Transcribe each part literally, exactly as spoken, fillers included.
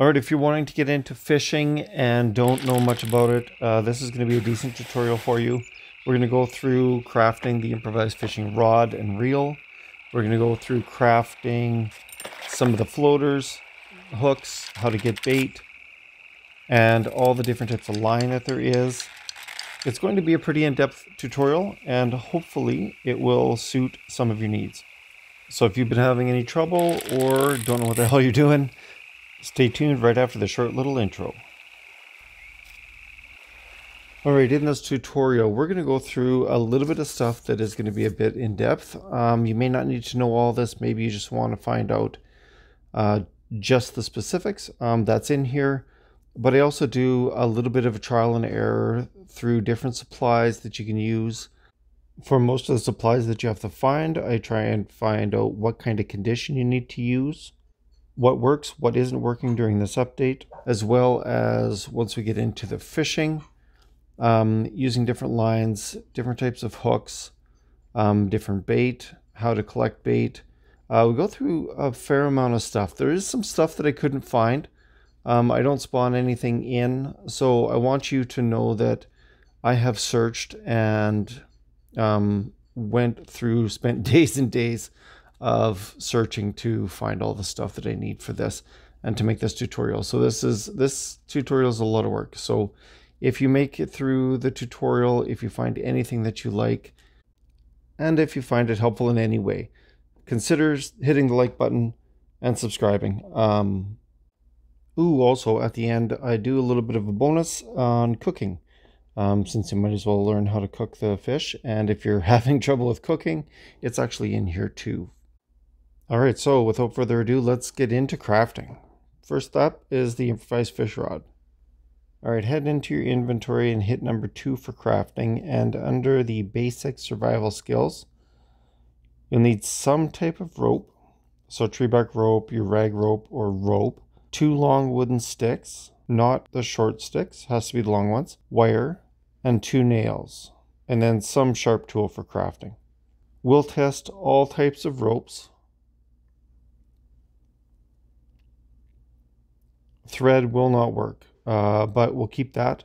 All right, if you're wanting to get into fishing and don't know much about it, uh, this is going to be a decent tutorial for you. We're going to go through crafting the improvised fishing rod and reel. We're going to go through crafting some of the floaters, hooks, how to get bait, and all the different types of line that there is. It's going to be a pretty in-depth tutorial, and hopefully it will suit some of your needs. So if you've been having any trouble or don't know what the hell you're doing, stay tuned right after the short little intro. Alright, in this tutorial we're going to go through a little bit of stuff that is going to be a bit in depth. Um, you may not need to know all this, maybe you just want to find out uh, just the specifics. Um, that's in here, but I also do a little bit of a trial and error through different supplies that you can use. For most of the supplies that you have to find, I try and find out what kind of condition you need to use, what works, what isn't working during this update, as well as once we get into the fishing, um, using different lines, different types of hooks, um, different bait, how to collect bait. Uh, we go through a fair amount of stuff. There is some stuff that I couldn't find. Um, I don't spawn anything in, so I want you to know that I have searched and um, went through, spent days and days of searching to find all the stuff that I need for this and to make this tutorial. So this is this tutorial is a lot of work. So if you make it through the tutorial, if you find anything that you like, and if you find it helpful in any way, consider hitting the like button and subscribing. Um, ooh, also at the end, I do a little bit of a bonus on cooking, um, since you might as well learn how to cook the fish. And if you're having trouble with cooking, it's actually in here too. All right, so without further ado, let's get into crafting. First up is the improvised fish rod. All right, head into your inventory and hit number two for crafting. And under the basic survival skills, you'll need some type of rope. So tree bark rope, your rag rope or rope, two long wooden sticks, not the short sticks, has to be the long ones, wire, and two nails, and then some sharp tool for crafting. We'll test all types of ropes. Thread will not work, uh, but we'll keep that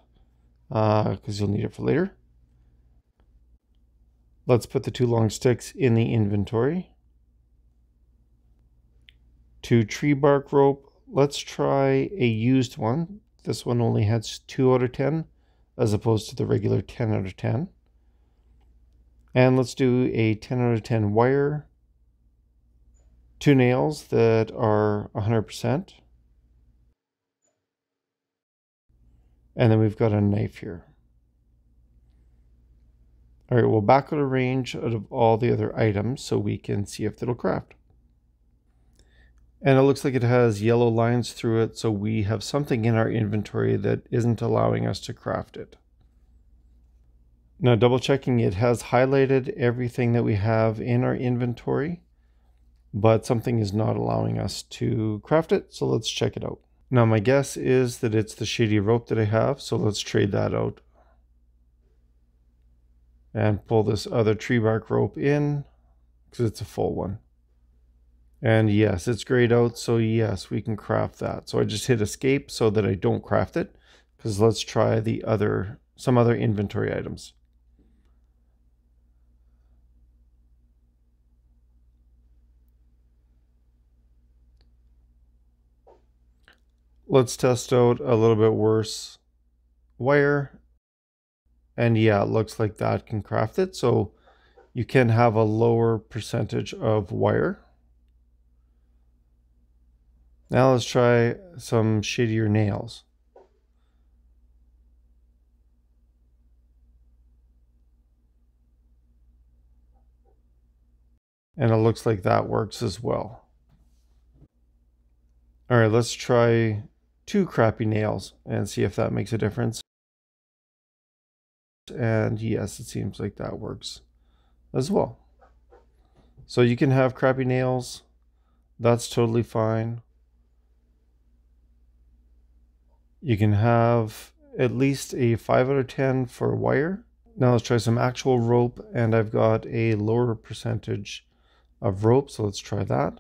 because uh, you'll need it for later. Let's put the two long sticks in the inventory. Two tree bark rope. Let's try a used one. This one only has two out of ten as opposed to the regular ten out of ten. And let's do a ten out of ten wire. Two nails that are one hundred percent. And then we've got a knife here. All right, we'll back out a range out of all the other items so we can see if it'll craft. And it looks like it has yellow lines through it, so we have something in our inventory that isn't allowing us to craft it. Now double checking, it has highlighted everything that we have in our inventory, but something is not allowing us to craft it, so let's check it out. Now my guess is that it's the shady rope that I have, so let's trade that out. And pull this other tree bark rope in, because it's a full one. And yes, it's grayed out, so yes, we can craft that. So I just hit escape so that I don't craft it, because let's try the other, some other inventory items. Let's test out a little bit worse wire. And yeah, it looks like that can craft it. So you can have a lower percentage of wire. Now let's try some shittier nails. And it looks like that works as well. All right, let's try two crappy nails and see if that makes a difference. And yes, it seems like that works as well. So you can have crappy nails. That's totally fine. You can have at least a five out of ten for wire. Now let's try some actual rope, and I've got a lower percentage of rope, so let's try that.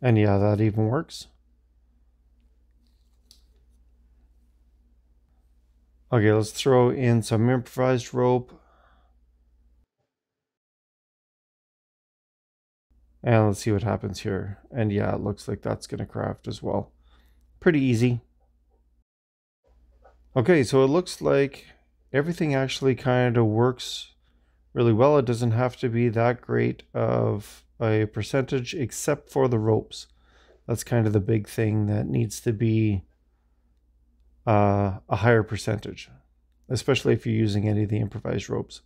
And yeah, that even works. Okay, let's throw in some improvised rope. And let's see what happens here. And yeah, it looks like that's going to craft as well. Pretty easy. Okay, so it looks like everything actually kind of works really well. It doesn't have to be that great of a percentage, except for the ropes. That's kind of the big thing that needs to be uh, a higher percentage, especially if you're using any of the improvised ropes.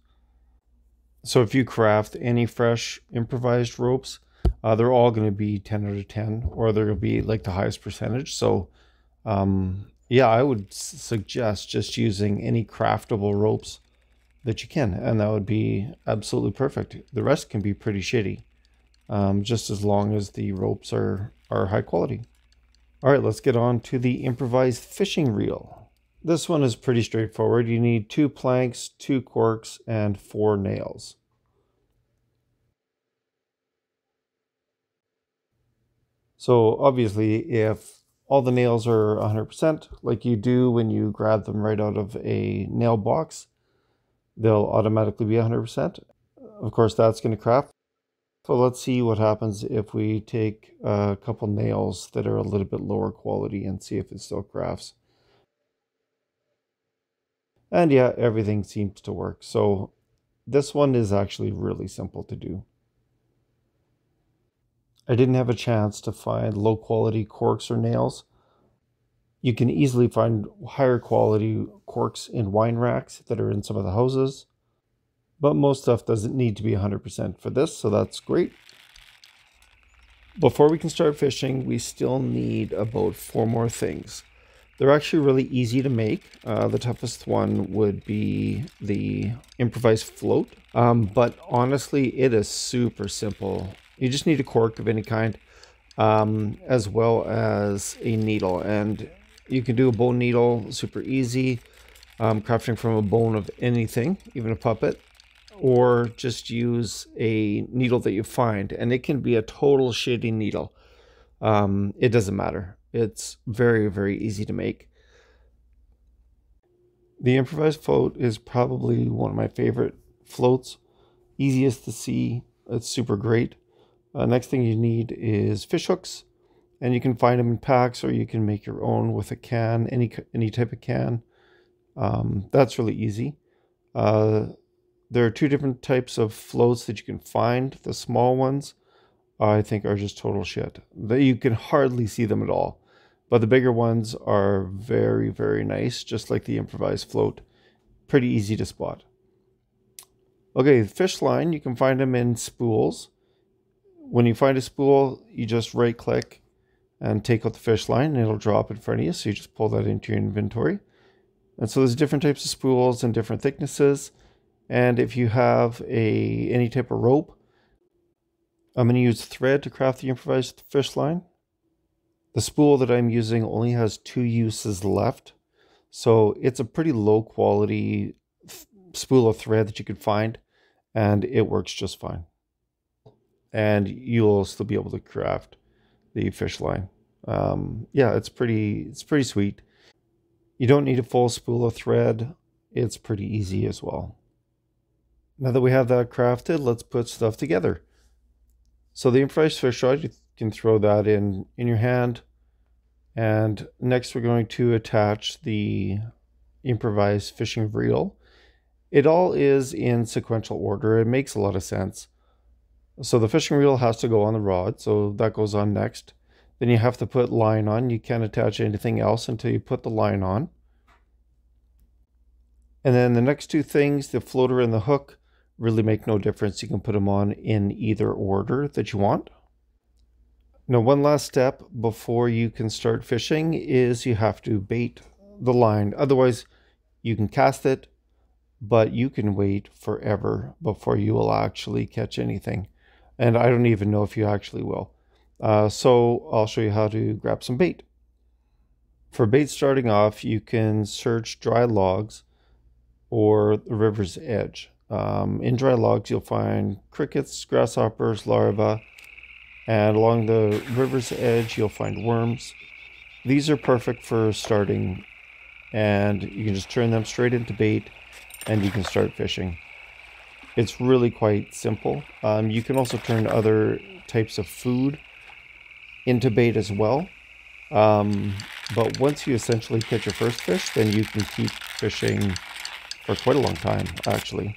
So if you craft any fresh improvised ropes, uh, they're all going to be ten out of ten, or they're going to be like the highest percentage. So um, yeah, I would suggest just using any craftable ropes that you can, and that would be absolutely perfect. The rest can be pretty shitty, um, just as long as the ropes are, are high quality. All right, let's get on to the improvised fishing reel. This one is pretty straightforward. You need two planks, two corks, and four nails. So obviously, if all the nails are one hundred percent, like you do when you grab them right out of a nail box, they'll automatically be one hundred percent. Of course, that's going to craft. So let's see what happens if we take a couple nails that are a little bit lower quality and see if it still crafts. And yeah, everything seems to work. So this one is actually really simple to do. I didn't have a chance to find low quality corks or nails. You can easily find higher quality corks in wine racks that are in some of the houses, but most stuff doesn't need to be one hundred percent for this, so that's great. Before we can start fishing, we still need about four more things. They're actually really easy to make. Uh, the toughest one would be the improvised float. Um, but honestly, it is super simple. You just need a cork of any kind, um, as well as a needle. And you can do a bone needle, super easy. Um, crafting from a bone of anything, even a puppet. Or just use a needle that you find. And it can be a total shitty needle. Um, it doesn't matter. It's very, very easy to make. The improvised float is probably one of my favorite floats. Easiest to see. It's super great. Uh, next thing you need is fish hooks. And you can find them in packs, or you can make your own with a can, any, any type of can. Um, that's really easy. Uh, there are two different types of floats that you can find. The small ones, I think, are just total shit. That you can hardly see them at all. But the bigger ones are very, very nice, just like the improvised float. Pretty easy to spot. Okay, fish line, you can find them in spools. When you find a spool, you just right click and take out the fish line, and it'll drop in front of you, so you just pull that into your inventory. And so there's different types of spools and different thicknesses. And if you have a any type of rope, I'm going to use thread to craft the improvised fish line. The spool that I'm using only has two uses left, so it's a pretty low quality spool of thread that you could find, and it works just fine. And you'll still be able to craft the fish line. Um, yeah, it's pretty, it's pretty sweet. You don't need a full spool of thread. It's pretty easy as well. Now that we have that crafted, let's put stuff together. So the improvised fish rod, you can throw that in, in your hand. And next we're going to attach the improvised fishing reel. It all is in sequential order. It makes a lot of sense. So the fishing reel has to go on the rod, so that goes on next. Then you have to put line on. You can't attach anything else until you put the line on. And then the next two things, the floater and the hook, really make no difference. You can put them on in either order that you want. Now, one last step before you can start fishing is you have to bait the line. Otherwise, you can cast it, but you can wait forever before you will actually catch anything. And I don't even know if you actually will. Uh, so I'll show you how to grab some bait. For bait starting off, you can search dry logs or the river's edge. Um, in dry logs, you'll find crickets, grasshoppers, larvae, and along the river's edge you'll find worms. These are perfect for starting, and you can just turn them straight into bait and you can start fishing. It's really quite simple. Um, you can also turn other types of food into bait as well. Um, but once you essentially catch your first fish, then you can keep fishing for quite a long time, actually.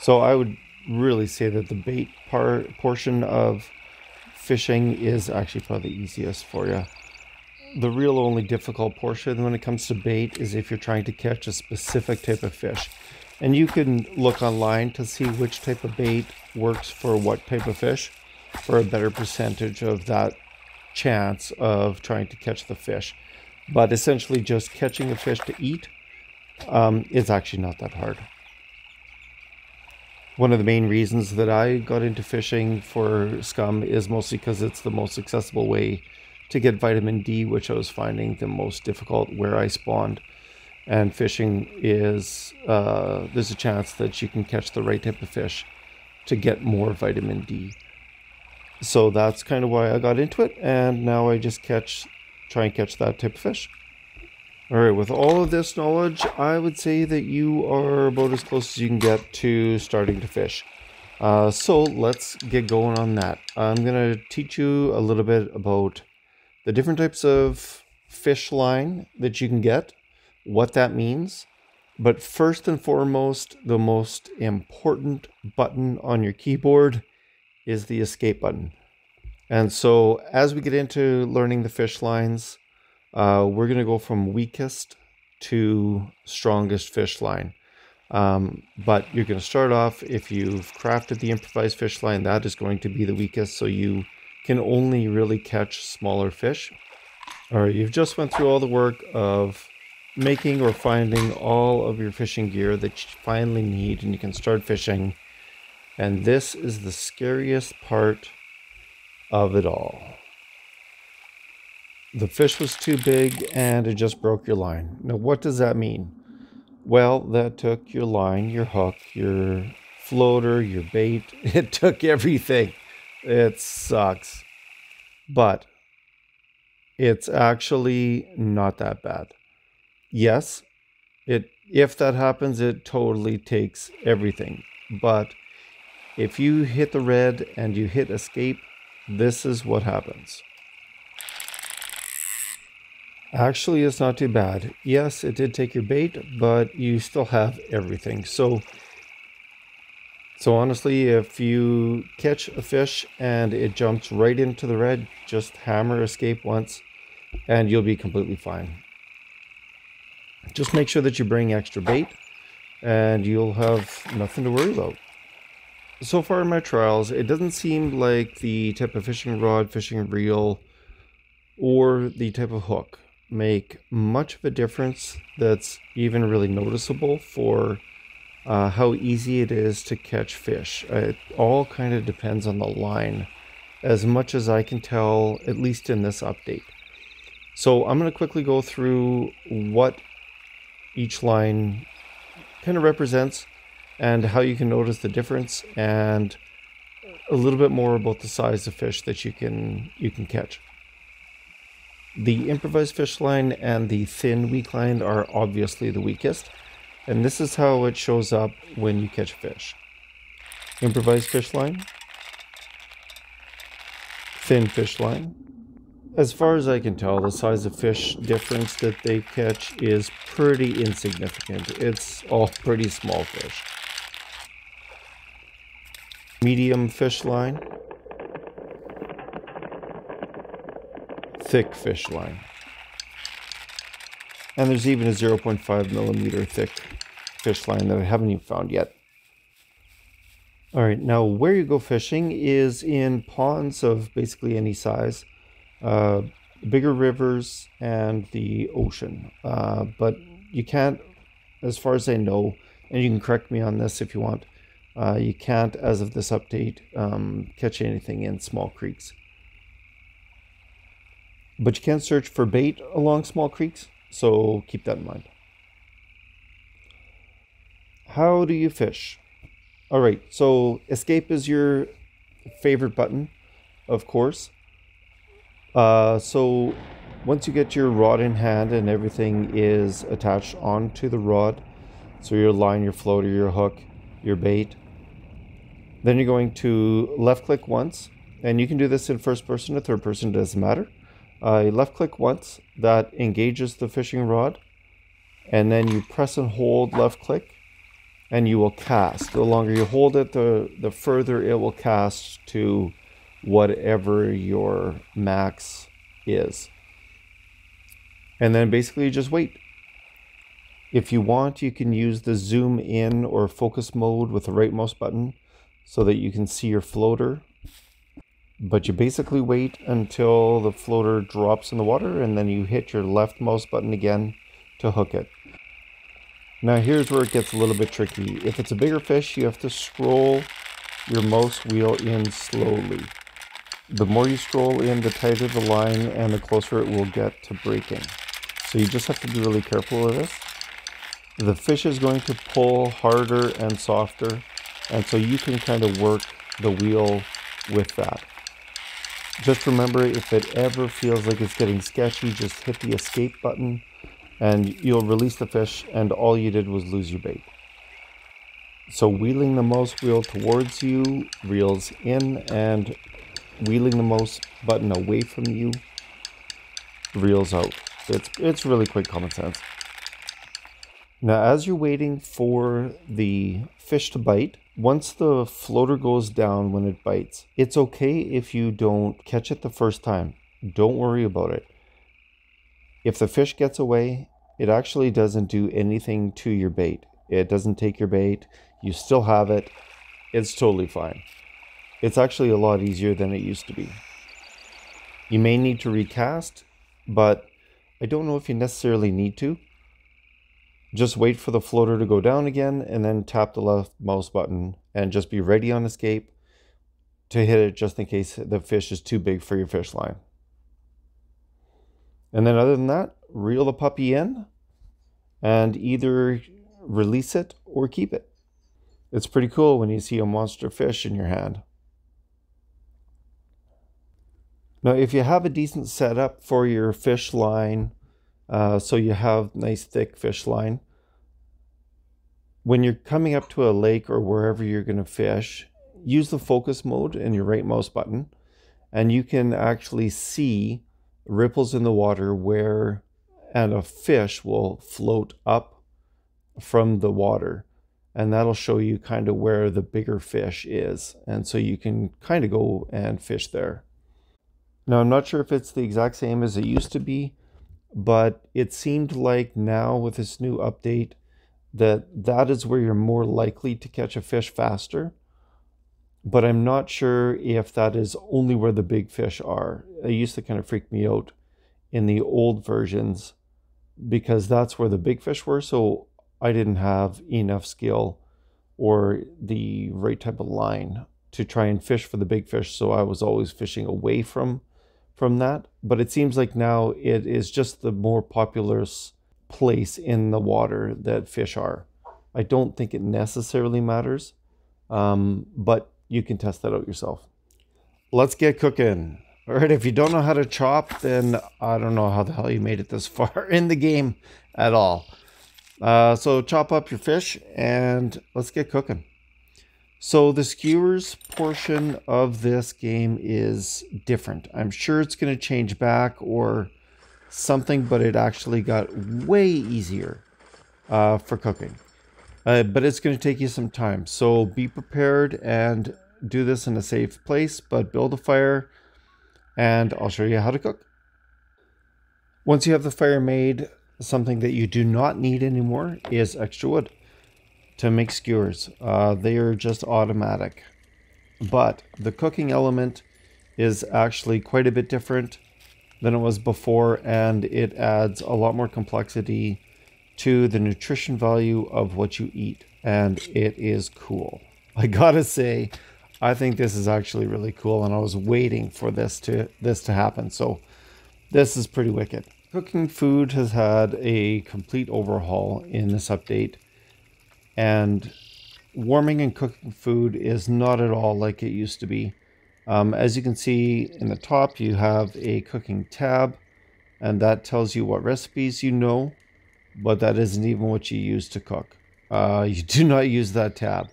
So I would really say that the bait part portion of fishing is actually probably the easiest for you. The real only difficult portion when it comes to bait is if you're trying to catch a specific type of fish. And you can look online to see which type of bait works for what type of fish for a better percentage of that chance of trying to catch the fish. But essentially just catching a fish to eat um, is actually not that hard. One of the main reasons that I got into fishing for SCUM is mostly because it's the most accessible way to get vitamin D, which I was finding the most difficult where I spawned. And fishing is, uh, there's a chance that you can catch the right type of fish to get more vitamin D. So that's kind of why I got into it, and now I just catch, try and catch that type of fish. All right, with all of this knowledge, I would say that you are about as close as you can get to starting to fish. Uh, so let's get going on that. I'm gonna teach you a little bit about the different types of fish line that you can get, what that means. But first and foremost, the most important button on your keyboard is the escape button. And so as we get into learning the fish lines, uh, we're gonna go from weakest to strongest fish line. Um, but you're gonna start off, if you've crafted the improvised fish line, that is going to be the weakest, so you can only really catch smaller fish. All right, you've just went through all the work of making or finding all of your fishing gear that you finally need, and you can start fishing. And this is the scariest part of it all. The fish was too big and it just broke your line. Now, what does that mean? Well, that took your line, your hook, your floater, your bait. It took everything. It sucks. But it's actually not that bad. Yes, it, if that happens, it totally takes everything. But if you hit the red and you hit escape, this is what happens. Actually, it's not too bad. Yes, it did take your bait, but you still have everything. So, so honestly, if you catch a fish and it jumps right into the red, just hammer escape once and you'll be completely fine. Just make sure that you bring extra bait and you'll have nothing to worry about. So far in my trials, it doesn't seem like the type of fishing rod, fishing reel, or the type of hook make much of a difference that's even really noticeable for uh, how easy it is to catch fish. It all kind of depends on the line, as much as I can tell, at least in this update. So I'm going to quickly go through what each line kind of represents, and how you can notice the difference, and a little bit more about the size of fish that you can you can catch. The improvised fish line and the thin weak line are obviously the weakest, and this is how it shows up when you catch fish. Improvised fish line, thin fish line. As far as I can tell, the size of fish difference that they catch is pretty insignificant. It's all pretty small fish. Medium fish line. Thick fish line. And there's even a zero point five millimeter thick fish line that I haven't even found yet. All right, now where you go fishing is in ponds of basically any size, uh, bigger rivers and the ocean. Uh, but you can't, as far as I know, and you can correct me on this if you want, Uh, you can't, as of this update, um, catch anything in small creeks. But you can search for bait along small creeks, so keep that in mind. How do you fish? All right, so escape is your favorite button, of course. Uh, so once you get your rod in hand and everything is attached onto the rod, so your line, your floater, your hook, your bait, then you're going to left click once, and you can do this in first person or third person, doesn't matter. Uh, you left click once, that engages the fishing rod, and then you press and hold left click, and you will cast. The longer you hold it, the, the further it will cast to whatever your max is. And then basically you just wait. If you want, you can use the zoom in or focus mode with the rightmost button so that you can see your floater. But you basically wait until the floater drops in the water, and then you hit your leftmost button again to hook it. Now here's where it gets a little bit tricky. If it's a bigger fish, you have to scroll your mouse wheel in slowly. The more you scroll in, the tighter the line and the closer it will get to breaking. So you just have to be really careful with this. The fish is going to pull harder and softer, and so you can kind of work the wheel with that. Just remember, if it ever feels like it's getting sketchy, just hit the escape button and you'll release the fish, and all you did was lose your bait. So wheeling the mouse wheel towards you reels in, and wheeling the mouse button away from you reels out. It's, it's really quick common sense. Now as you're waiting for the fish to bite, once the floater goes down when it bites, it's okay if you don't catch it the first time. Don't worry about it. If the fish gets away, it actually doesn't do anything to your bait. It doesn't take your bait. You still have it. It's totally fine. It's actually a lot easier than it used to be. You may need to recast, but I don't know if you necessarily need to. Just wait for the floater to go down again, and then tap the left mouse button and just be ready on escape to hit it just in case the fish is too big for your fish line. And then other than that, reel the puppy in and either release it or keep it. It's pretty cool when you see a monster fish in your hand. Now, if you have a decent setup for your fish line, Uh, so you have nice thick fish line, when you're coming up to a lake or wherever you're going to fish, use the focus mode and your right mouse button, and you can actually see ripples in the water where and a fish will float up from the water, and that'll show you kind of where the bigger fish is, and so you can kind of go and fish there. Now I'm not sure if it's the exact same as it used to be, but it seemed like now with this new update that that is where you're more likely to catch a fish faster. But I'm not sure if that is only where the big fish are. It used to kind of freak me out in the old versions because that's where the big fish were. So I didn't have enough skill or the right type of line to try and fish for the big fish. So I was always fishing away from from that, but it seems like now it is just the more populous place in the water that fish are. I don't think it necessarily matters, um, but you can test that out yourself. Let's get cooking. All right, if you don't know how to chop, then I don't know how the hell you made it this far in the game at all. Uh, so chop up your fish and let's get cooking. So the skewers portion of this game is different. I'm sure it's going to change back or something, but it actually got way easier uh, for cooking. Uh, but it's going to take you some time. So be prepared and do this in a safe place, but build a fire and I'll show you how to cook. Once you have the fire made, something that you do not need anymore is extra wood to make skewers. Uh, they are just automatic. But the cooking element is actually quite a bit different than it was before, and it adds a lot more complexity to the nutrition value of what you eat, and it is cool. I gotta say, I think this is actually really cool, and I was waiting for this to, this to happen, so this is pretty wicked. Cooking food has had a complete overhaul in this update, and warming and cooking food is not at all like it used to be. Um, as you can see in the top, you have a cooking tab, and that tells you what recipes you know, but that isn't even what you use to cook. Uh, you do not use that tab.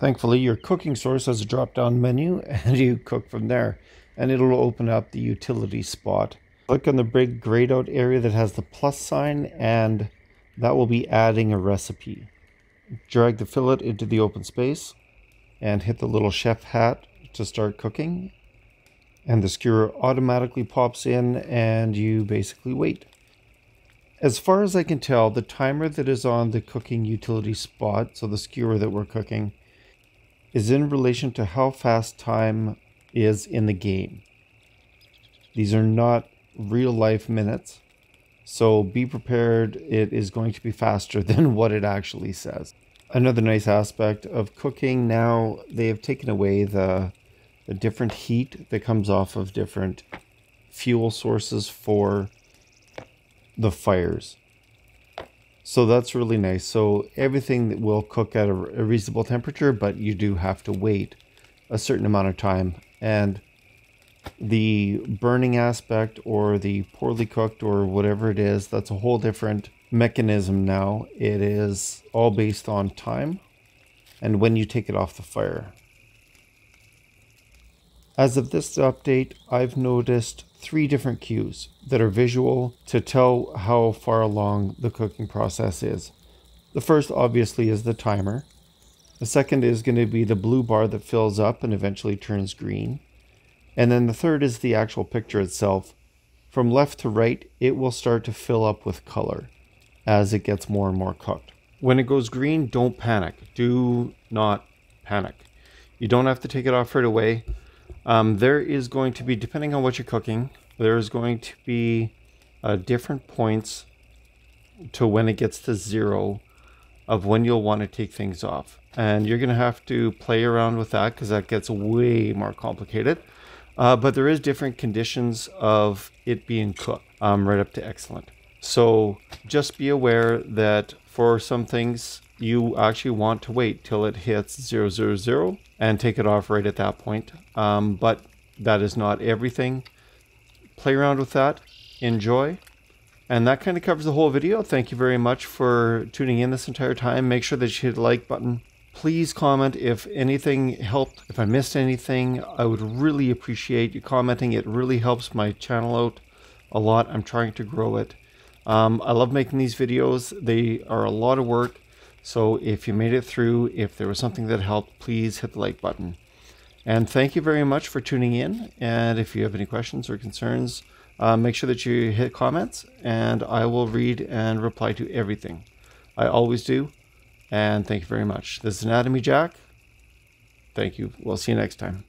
Thankfully, your cooking source has a drop-down menu, and you cook from there, and it'll open up the utility spot. Click on the big grayed out area that has the plus sign, and that will be adding a recipe. Drag the fillet into the open space and hit the little chef hat to start cooking, and the skewer automatically pops in and you basically wait. As far as I can tell, the timer that is on the cooking utility spot, so the skewer that we're cooking, is in relation to how fast time is in the game. These are not real life minutes, so be prepared, it is going to be faster than what it actually says. Another nice aspect of cooking, now they have taken away the, the different heat that comes off of different fuel sources for the fires. So that's really nice. So everything that will cook at a, a reasonable temperature, but you do have to wait a certain amount of time. And the burning aspect, or the poorly cooked, or whatever it is, that's a whole different mechanism now. It is all based on time and when you take it off the fire. As of this update, I've noticed three different cues that are visual to tell how far along the cooking process is. The first obviously is the timer. The second is going to be the blue bar that fills up and eventually turns green. And then the third is the actual picture itself. From left to right, it will start to fill up with color as it gets more and more cooked. When it goes green, don't panic. Do not panic. You don't have to take it off right away. Um, there is going to be, depending on what you're cooking, there is going to be uh, different points to when it gets to zero of when you'll want to take things off. And you're going to have to play around with that because that gets way more complicated. Uh, but there is different conditions of it being cooked, um, right up to excellent. So just be aware that for some things, you actually want to wait till it hits zero zero zero and take it off right at that point. Um, but that is not everything. Play around with that, enjoy. And that kind of covers the whole video. Thank you very much for tuning in this entire time. Make sure that you hit the like button. Please comment if anything helped, if I missed anything. I would really appreciate you commenting. It really helps my channel out a lot. I'm trying to grow it. Um, I love making these videos. They are a lot of work. So if you made it through, if there was something that helped, please hit the like button. And thank you very much for tuning in. And if you have any questions or concerns, uh, make sure that you hit comments, and I will read and reply to everything. I always do. And thank you very much. This is Anatomy Jack. Thank you. We'll see you next time.